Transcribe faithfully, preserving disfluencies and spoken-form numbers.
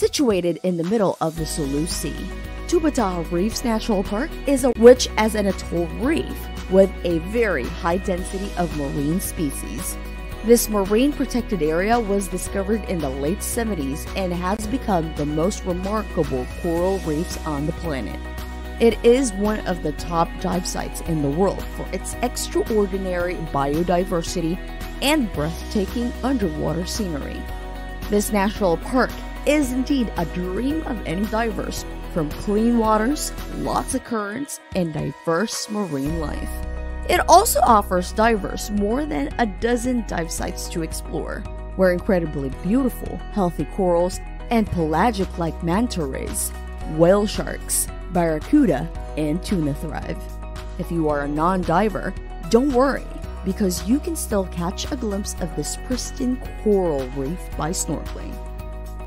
situated in the middle of the Sulu Sea. Tubbataha Reefs National Park is rich as an atoll reef with a very high density of marine species. This marine protected area was discovered in the late seventies and has become the most remarkable coral reefs on the planet. It is one of the top dive sites in the world for its extraordinary biodiversity and breathtaking underwater scenery. This national park is indeed a dream of any diver, from clean waters, lots of currents, and diverse marine life. It also offers divers more than a dozen dive sites to explore, where incredibly beautiful, healthy corals and pelagic-like manta rays, whale sharks, barracuda, and tuna thrive. If you are a non-diver, don't worry, because you can still catch a glimpse of this pristine coral reef by snorkeling.